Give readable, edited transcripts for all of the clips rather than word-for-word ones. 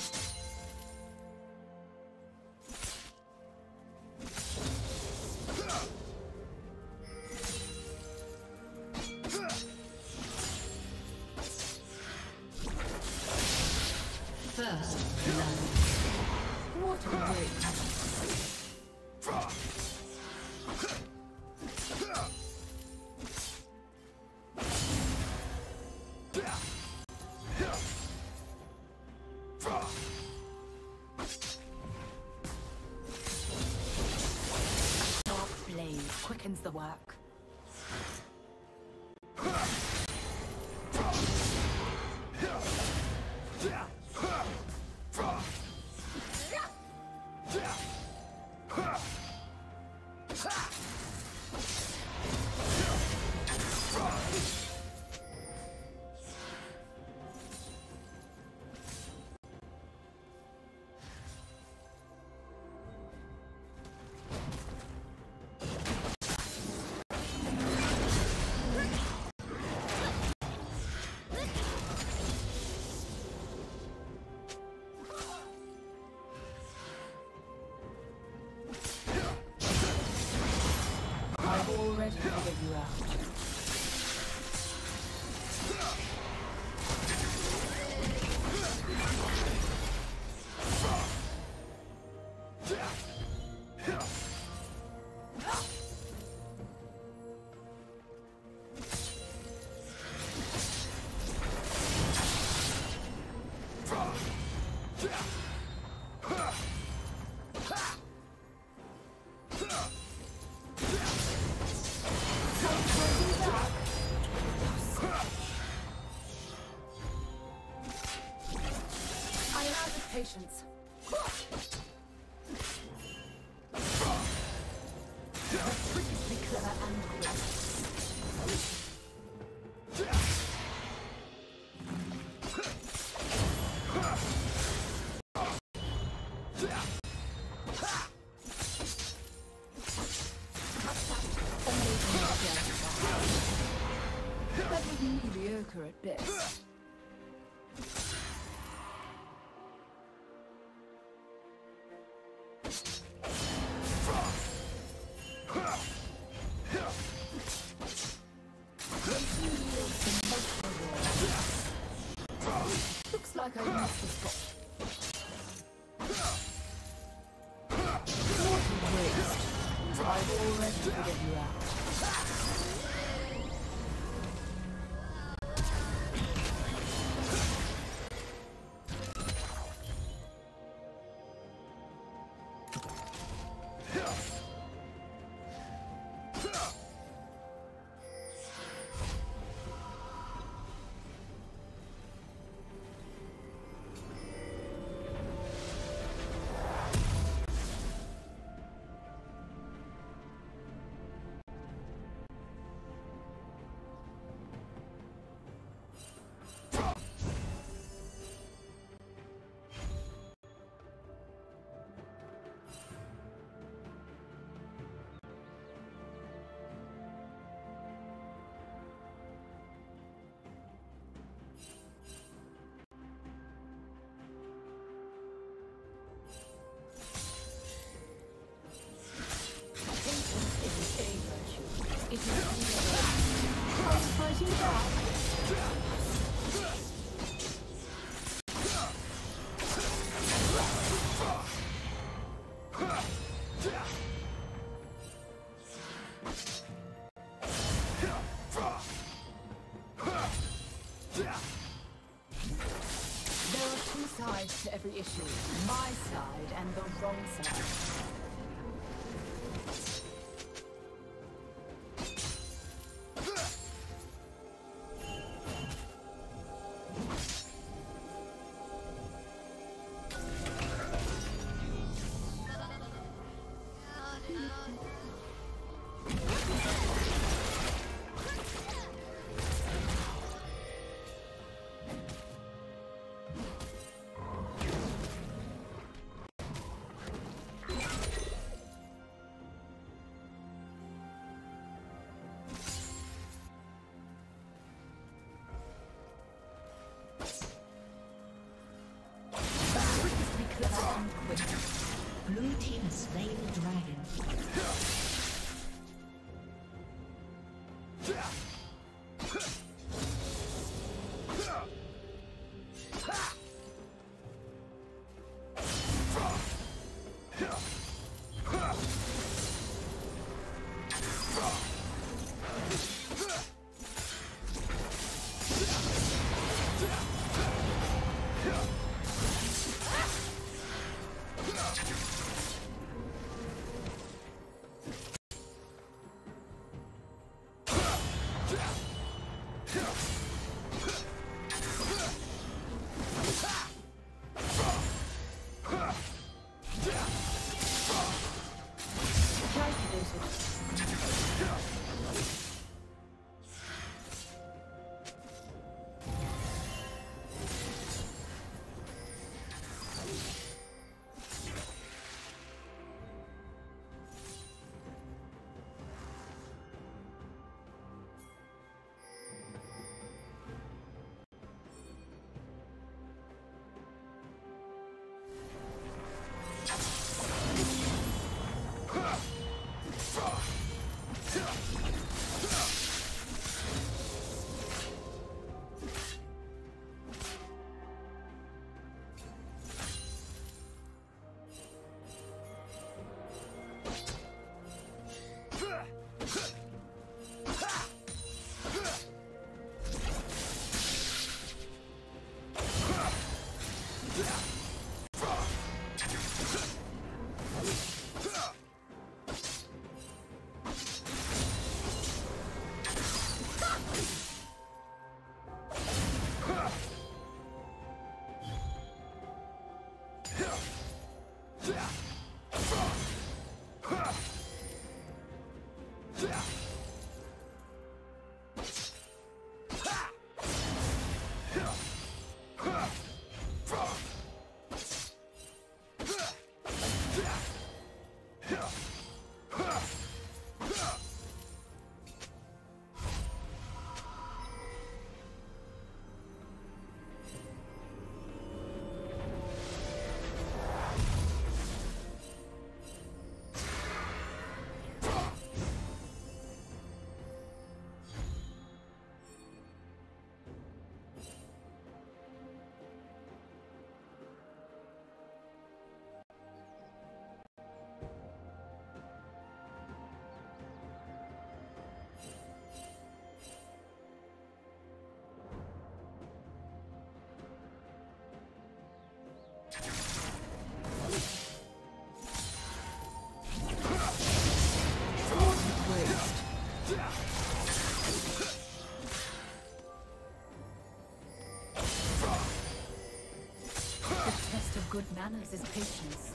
First blood. What a weight. The work. Already figured you out. Patience. That was mediocre at best. To every issue, my side and the wrong side. has slain the dragon. Good manners is patience.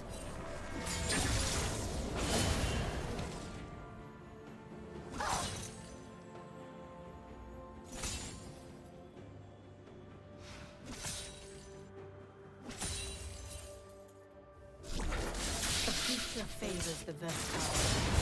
The future favors the versatile.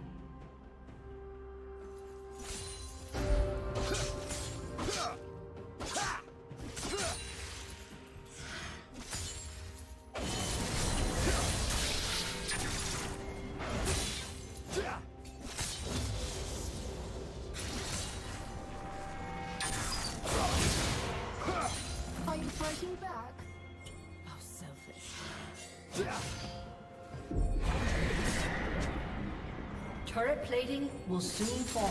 Turret plating will soon fall.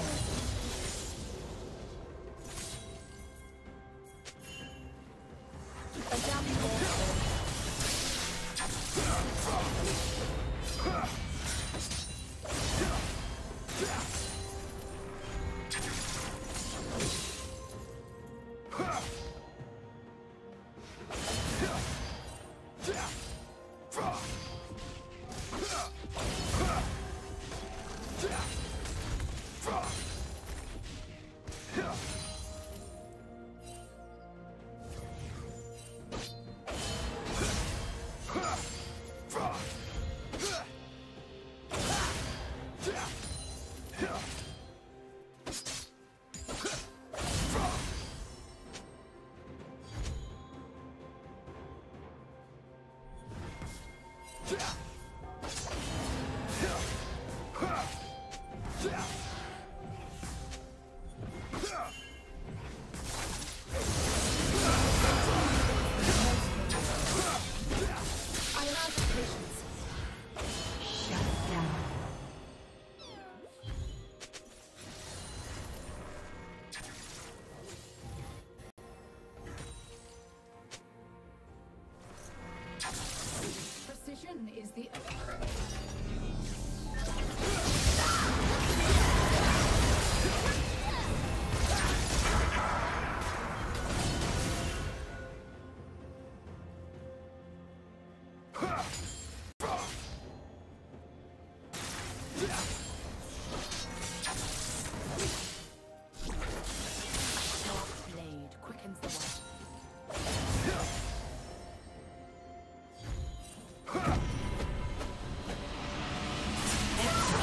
Is the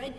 Red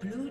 Blue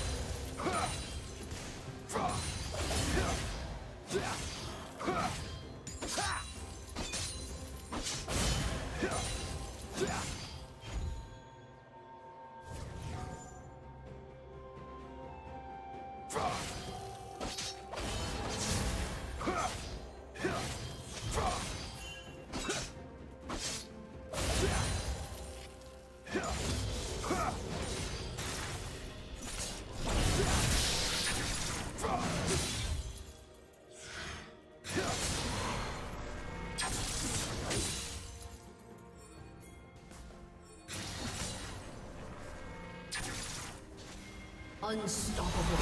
Unstoppable.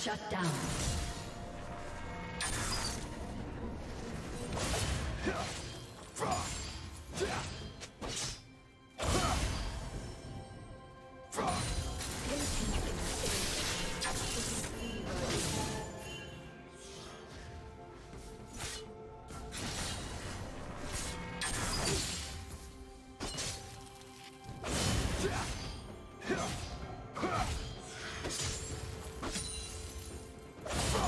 Shut down. Fuck!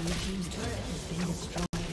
Blue team's turret has been destroyed.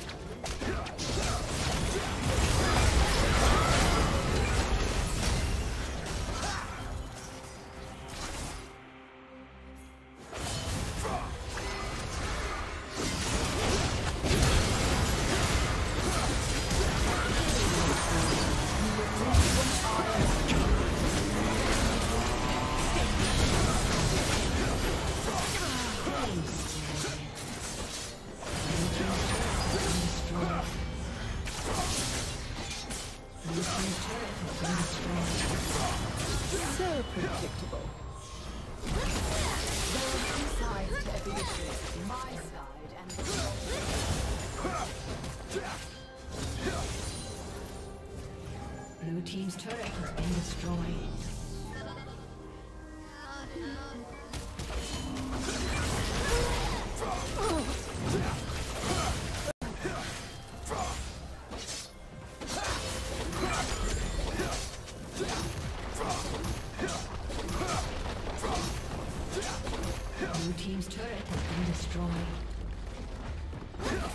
Yeah.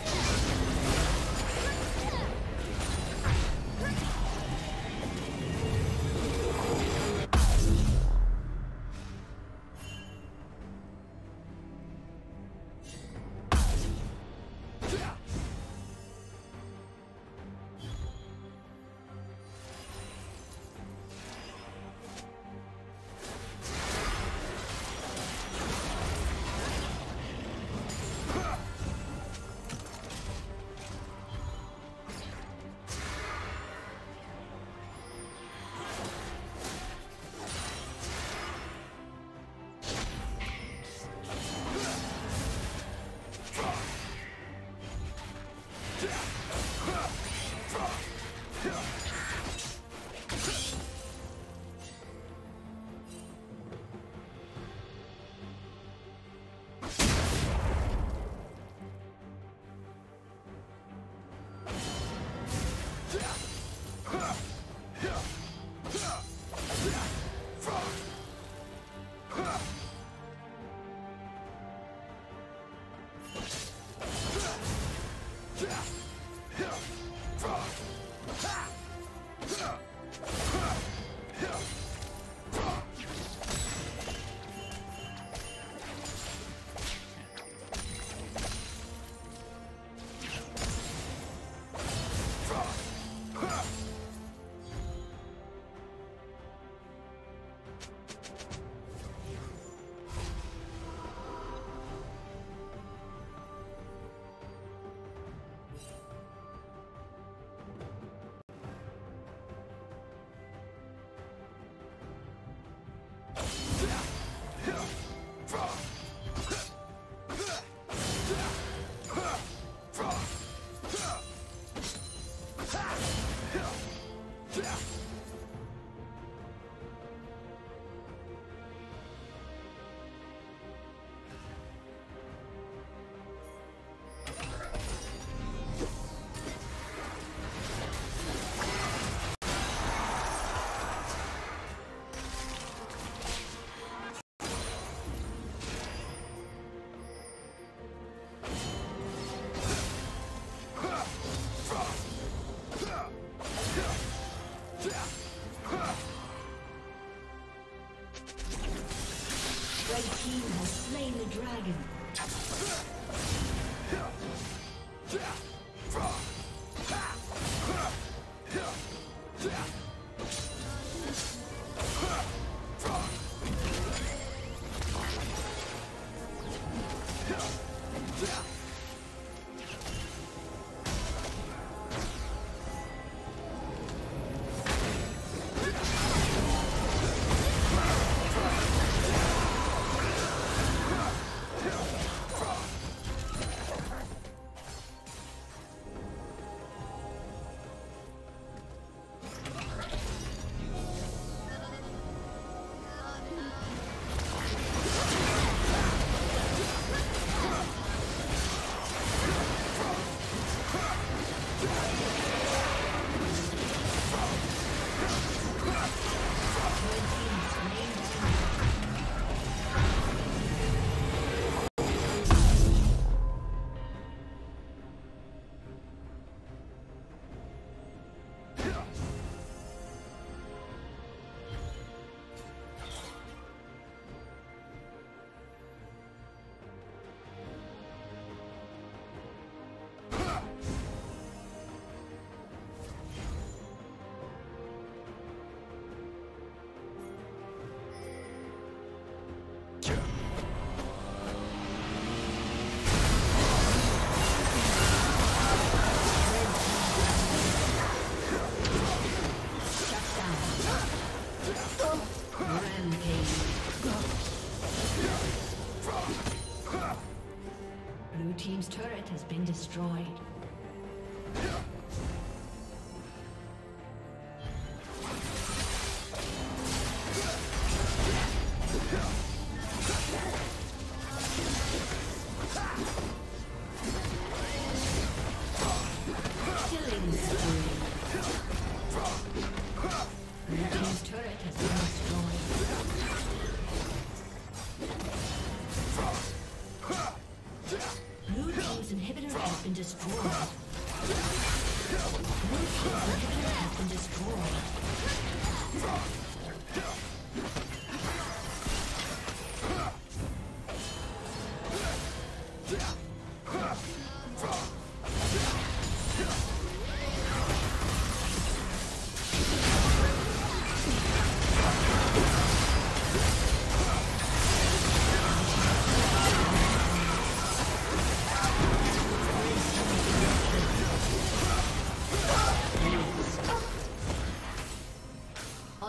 Destroyed.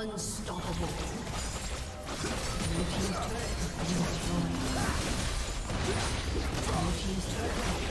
Unstoppable. Your team's turret has been destroyed. Your team's turret.